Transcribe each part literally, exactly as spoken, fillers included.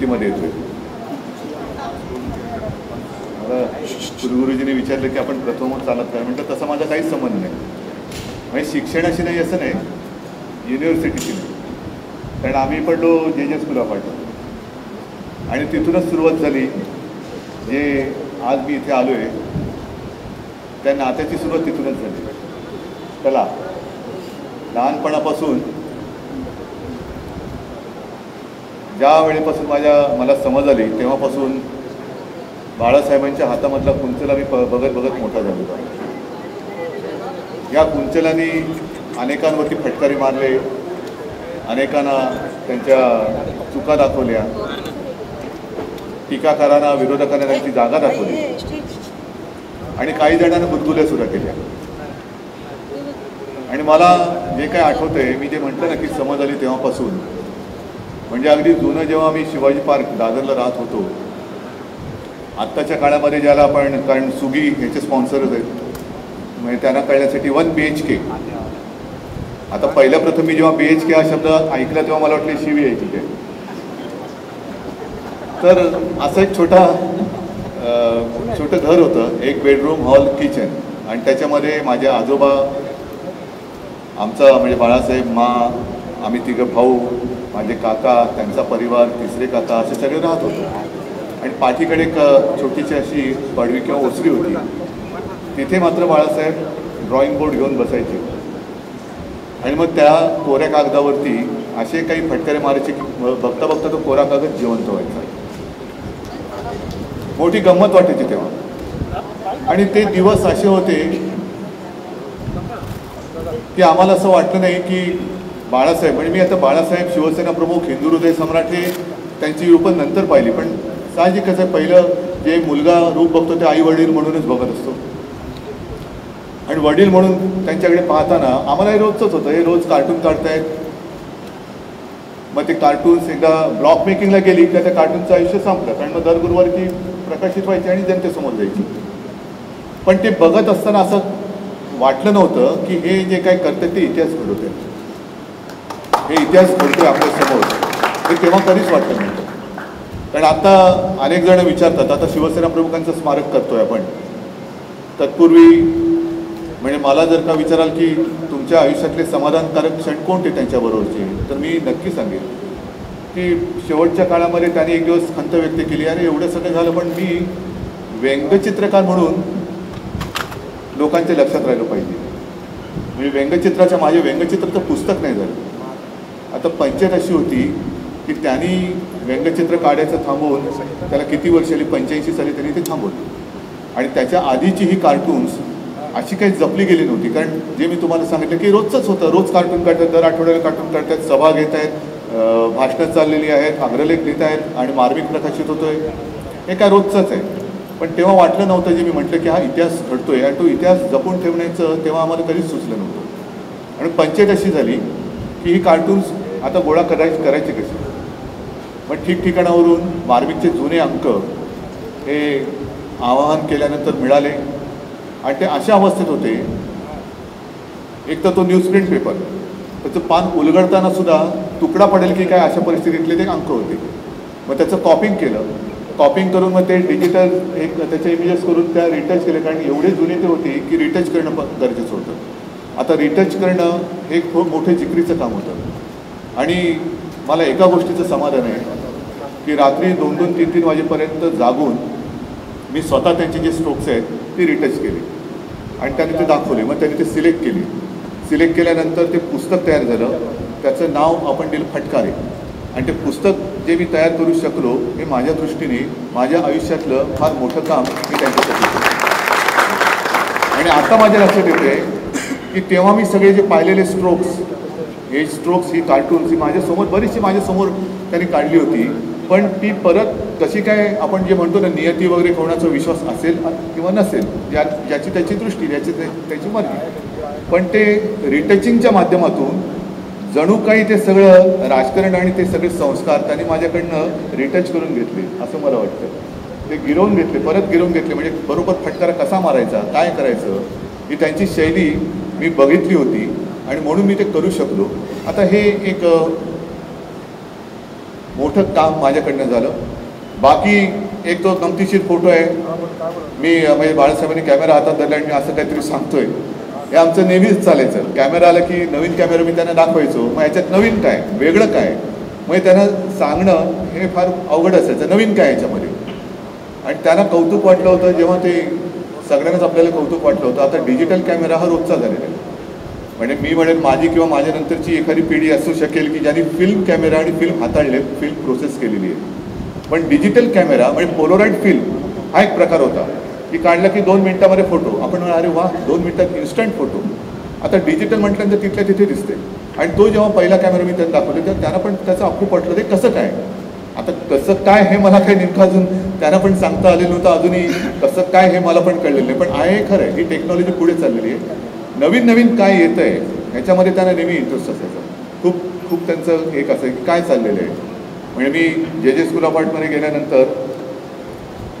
परिस्थितीमध्ये येतोय। गुरुजीने विचारले की आपण प्रथमच चालत काय, म्हणजे तसा माझा काही संबंध नाही। म्हणजे शिक्षणाशी नाही असं नाही, युनिव्हर्सिटीशी नाही, कारण आम्ही पडलो जे जे स्कूलला पाठवतो आणि तिथूनच सुरुवात झाली। जे आज मी इथे आलो आहे त्या नात्याची सुरुवात तिथूनच झाली। चला लहानपणापासून ज्या वेळेपासून माझ्या मला समज आली तेव्हापासून बाळासाहेबांच्या हातामधला कुंचला मी बघत बघत मोठा झालो। या कुंचलाने अनेकांवरती फटकारे मारले, अनेकांना त्यांच्या चुका दाखवल्या, टीकाकारांना विरोधकांना त्यांची जागा दाखवली आणि काही जणांना बुदबुल्या सुद्धा केल्या। आणि मला जे काय आठवतंय, मी जे म्हटलं ना की समज आली तेव्हापासून, म्हणजे अगदी जुनं जेव्हा मी शिवाजी पार्क दादरला राहत होतो, आत्ताच्या काळामध्ये ज्याला आपण, कारण सुगी ह्याचे स्पॉन्सरच आहेत, म्हणजे त्यांना कळण्यासाठी वन बी एच के। आता पहिल्या प्रथम मी जेव्हा बी एच के हा शब्द ऐकला तेव्हा मला वाटले शिवी आहे ठीक आहे, तर असं एक छोटा छोटं घर होतं, एक बेडरूम हॉल किचन, आणि त्याच्यामध्ये माझे आजोबा, आमचा म्हणजे बाळासाहेब, माँ, आम्ही तिघं भाऊ, माझे काका, त्यांचा परिवार, तिसरे काका असे सगळे राहत होतो। आणि पाठीकडे एक छोटीशी अशी पडवी किंवा ओसरी होती, तिथे मात्र बाळासाहेब ड्रॉइंग बोर्ड घेऊन बसायचे आणि मग त्या कोऱ्या कागदावरती असे काही फटकारे मारायचे की बघता बघता तो कोरा कागद जिवंत व्हायचा। मोठी गंमत वाटायची तेव्हा, आणि ते दिवस असे होते की आम्हाला असं वाटलं नाही की बाळासाहेब म्हणजे मी आता बाळासाहेब शिवसेना प्रमुख हिंदू हृदय सम्राट हे त्यांची रूपं नंतर पाहिली, पण साहजिकच आहे पहिलं जे मुलगा रूप बघतो ते आई वडील म्हणूनच बघत असतो, आणि वडील म्हणून त्यांच्याकडे पाहताना आम्हाला हे रोजचंच होतं, हे रोज कार्टून काढतायत। मग ते कार्टून्स एकदा ब्लॉक मेकिंगला गेली का त्या कार्टूनचं आयुष्य संपलं, कारण मग दर गुरुवारी प्रकाशित व्हायची आणि जनतेसमोर जायची। पण ते बघत असताना असं वाटलं नव्हतं की हे जे काय करतात ते इतिहास घडवतात, हे इतिहास घडतोय आपल्यासमोर, हे तेव्हा कधीच वाटलं नव्हतं। कारण आता अनेक जण विचारतात, आता शिवसेना प्रमुखांचं स्मारक करतोय आपण, तत्पूर्वी म्हणजे मला जर का विचाराल की तुमच्या आयुष्यातले समाधानकारक क्षण कोणते त्यांच्याबरोबरचे, तर मी नक्की सांगेन की शेवटच्या काळामध्ये त्यांनी एक दिवस खंत व्यक्त केली, आणि एवढं सगळं झालं पण मी व्यंगचित्रकार म्हणून लोकांच्या लक्षात राहिलं पाहिजे। म्हणजे व्यंगचित्राच्या माझे व्यंगचित्राचं पुस्तक नाही झालं, आता पंचायत अशी होती की त्यांनी व्यंगचित्र काढायचं थांबवून त्याला किती वर्ष आली, पंच्याऐंशी साली त्यांनी ते थांबवलं, आणि त्याच्या आधीची ही कार्टून्स अशी काही जपली गेली नव्हती, कारण जे मी तुम्हाला सांगितलं की रोजचंच होतं, रोज कार्टून काढतात, दर आठवड्याला कार्टून काढतात, सभा घेत आहेत, भाषणं चाललेली आहेत, अग्रलेख लिहित आहेत आणि मार्मिक प्रकाशित होतोय, हे काय रोजचंच आहे। पण तेव्हा वाटलं नव्हतं, जे मी म्हटलं की हा इतिहास घडतोय आणि तो इतिहास जपून ठेवण्याचं तेव्हा आम्हाला कधीच सुचलं नव्हतं। आणि पंचायत अशी झाली की ही कार्टून्स आता गोळा करायची करायची कशी, पण ठिकठिकाणावरून मार्मिकचे जुने अंक हे आवाहन केल्यानंतर मिळाले, आणि ते अशा अवस्थेत होते, एक तर तो न्यूजप्रिंट पेपर त्याचं पान उलगडताना सुद्धा तुकडा पडेल की काय अशा परिस्थितीतले ते अंक होते। मग त्याचं कॉपिंग केलं, कॉपिंग करून मग ते डिजिटल एक त्याच्या इमेजेस करून त्या रिटच केले, कारण एवढे जुने ते होते की रिटच करणं गरजेचं होतं। आता रिटच करणं हे खूप मोठे जिकरीचं काम होतं, आणि मला एका गोष्टीचं समाधान आहे की रात्री दोन दोन तीन तीन वाजेपर्यंत जागून मी स्वतः त्यांचे जे स्ट्रोक्स आहेत ते रिटच केले आणि त्यांनी ते दाखवले, मग त्यांनी ते सिलेक्ट केले, सिलेक्ट केल्यानंतर ते पुस्तक तयार झालं, त्याचं नाव आपण दिलं फटकारे, आणि ते पुस्तक जे मी तयार करू शकलो हे माझ्या दृष्टीने माझ्या आयुष्यातलं फार मोठं काम मी त्यांच्यासाठी केलं। आणि आता माझ्या लक्षात येते की तेव्हा मी सगळे जे पाहिलेले स्ट्रोक्स, हे स्ट्रोक्स ही कार्टून्स ही माझ्यासमोर बरीचशी माझ्यासमोर त्यांनी काढली होती, पण ती परत कशी काय आपण जे म्हणतो ना नियती वगैरे कोणाचा विश्वास असेल किंवा नसेल, ज्या ज्याची त्याची दृष्टी, ज्याची त्याची मर्जी, पण ते रिटचिंगच्या माध्यमातून जणू काही ते सगळं राजकारण आणि ते सगळे संस्कार त्यांनी माझ्याकडनं रिटच करून घेतले असं मला वाटतं। ते गिरवून घेतले, परत गिरवून घेतले, म्हणजे बरोबर फटकारा कसा मारायचा, काय करायचं, ही त्यांची शैली मी बघितली होती आणि म्हणून मी ते करू शकलो। आता हे एक मोठं काम माझ्याकडनं झालं। बाकी एक तो गमतीशीर फोटो आहे, मी म्हणजे बाळासाहेबांनी कॅमेरा हातात धरला आणि मी असं काहीतरी सांगतोय, हे आमचं नेहमीच चालायचं। कॅमेरा आला की नवीन कॅमेरा मी त्यांना दाखवायचो, मग याच्यात नवीन काय वेगळं काय, मग त्यांना सांगणं हे फार अवघड असायचं नवीन काय याच्यामध्ये। आणि त्यांना कौतुक वाटलं होतं जेव्हा ते सगळ्यांनाच आपल्याला कौतुक वाटलं होतं। आता डिजिटल कॅमेरा हा रोजचा झालेला आहे, म्हणजे मी म्हणेन माझी किंवा माझ्यानंतरची एखादी पिढी असू शकेल की ज्यांनी फिल्म कॅमेरा आणि फिल्म हाताळले, फिल्म प्रोसेस केलेली आहे। पण डिजिटल कॅमेरा म्हणजे पोलोराइड फिल्म हा एक प्रकार होता की काढला की दोन मिनटामध्ये फोटो, आपण अरे वा दोन मिनटात इन्स्टंट फोटो। आता डिजिटल म्हटल्यानंतर तिथल्या तिथे दिसते। आणि तो जेव्हा पहिला कॅमेरा मी त्यांना दाखवले तर त्यांना पण त्याचं अप्रू पटलं ते कसं काय। आता कसं काय हे मला काही नेमकं अजून त्यांना पण सांगता आलेलं होतं, अजूनही कसं काय हे मला पण कळलेलं नाही। पण आहे खरं आहे, ही टेक्नॉलॉजी पुढे चाललेली आहे, नवीन नवीन काय येतं आहे ह्याच्यामध्ये त्यांना नेहमी इंटरेस्ट असायचा। खूप खूप त्यांचं एक असं की काय चाललेलं आहे। म्हणजे मी जे जे स्कूल अपार्टमध्ये गेल्यानंतर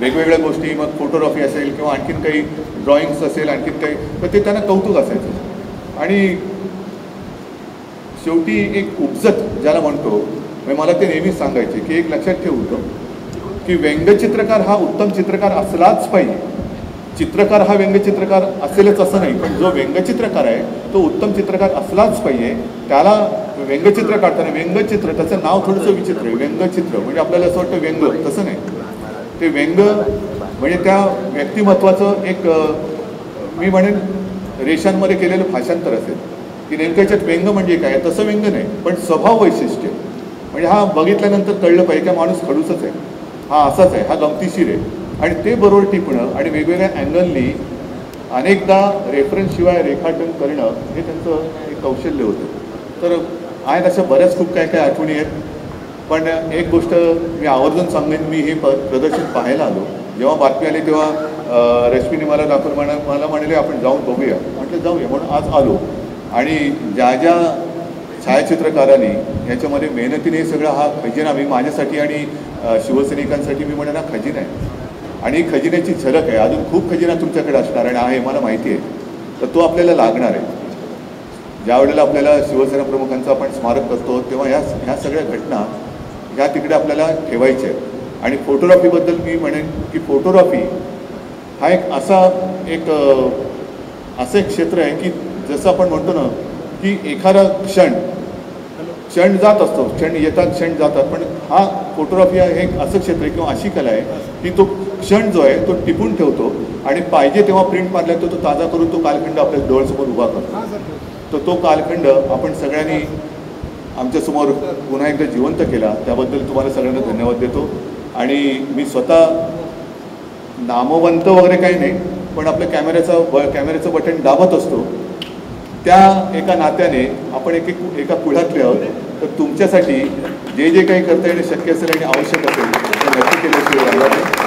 वेगवेगळ्या गोष्टी, मग फोटोग्राफी असेल किंवा आणखीन काही ड्रॉइंग्स असेल आणखीन काही, तर ते त्यांना कौतुक असायचं। आणि शेवटी एक उपजत ज्याला म्हणतो, म्हणजे मला ते नेहमी सांगायचे की एक लक्षात ठेवू होतं की व्यंगचित्रकार हा उत्तम चित्रकार असलाच पाहिजे। चित्रकार हा व्यंगचित्रकार असेलच असं नाही, पण जो व्यंगचित्रकार आहे तो उत्तम चित्रकार असलाच पाहिजे। त्याला व्यंगचित्र काढताना व्यंगचित्र त्याचं नाव थोडंसं विचित्र आहे, व्यंगचित्र म्हणजे आपल्याला असं वाटतं व्यंग, तसं नाही ते व्यंग म्हणजे त्या व्यक्तिमत्वाचं एक मी म्हणेन रेषांमध्ये केलेलं भाषांतर असेल की नेमकं याच्यात व्यंग म्हणजे काय, तसं व्यंग नाही पण स्वभाव वैशिष्ट्य म्हणजे हा बघितल्यानंतर कळलं पाहिजे का माणूस खडूसच आहे, हा असाच आहे, हा गमतीशीर आहे। आणि ते बरोबर टिपणं आणि वेगवेगळ्या अँगलनी अनेकदा रेफरन्सशिवाय रेखाटन करणं हे त्यांचं एक कौशल्य होतं। तर आहेत अशा बऱ्याच खूप काय काय आठवणी आहेत, पण एक गोष्ट मी आवर्जून सांगेन, मी हे प प्रदर्शन पाहायला आलो जेव्हा बातमी आली तेव्हा रश्मीने मला दाखवून म्हणा मला म्हणाले आपण जाऊन बघूया, म्हटलं जाऊया, म्हणून आज आलो। आणि ज्या ज्या छायाचित्रकारांनी याच्यामध्ये मेहनतीने सगळा हा खजिना मी माझ्यासाठी आणि शिवसैनिकांसाठी मी म्हणेन हा खजिना आहे आणि खजिन्याची झलक आहे। अजून खूप खजिना तुमच्याकडे असणार आणि आहे मला माहिती आहे, तर तो आपल्याला लागणार आहे। ज्या वेळेला आपल्याला शिवसेना प्रमुखांचं आपण स्मारक करतो तेव्हा ह्या ह्या सगळ्या घटना ह्या तिकडे आपल्याला ठेवायच्या आहेत। आणि फोटोग्राफीबद्दल मी म्हणेन की फोटोग्राफी हा एक असा एक असं एक क्षेत्र आहे की जसं आपण म्हणतो ना की एखादा क्षण क्षण जात असतो, क्षण येतात क्षण जातात, पण हा फोटोग्राफी हे एक असं क्षेत्र आहे किंवा अशी कला आहे की तो क्षण जो आहे तो टिपून ठेवतो आणि पाहिजे तेव्हा प्रिंट मारला तो तो ताजा करून तो कालखंड आपल्या डोळ्यासमोर उभा करतो। तर तो कालखंड आपण सगळ्यांनी आमच्यासमोर पुन्हा एकदा जिवंत केला, त्याबद्दल तुम्हाला सगळ्यांना धन्यवाद देतो। आणि मी स्वतः नामवंत वगैरे काही नाही, पण आपल्या कॅमेऱ्याचा ब कॅमेऱ्याचं बटन दाबत असतो त्या एका नात्याने आपण एक एक एका कुळातले आहोत। तर तुमच्यासाठी जे जे काही करता येणे शक्य असेल आणि आवश्यक असेल ते नक्की केल्याशिवाय